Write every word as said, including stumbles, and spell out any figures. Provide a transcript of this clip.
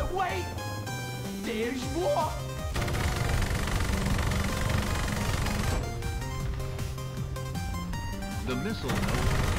my way! There's more! The missile node.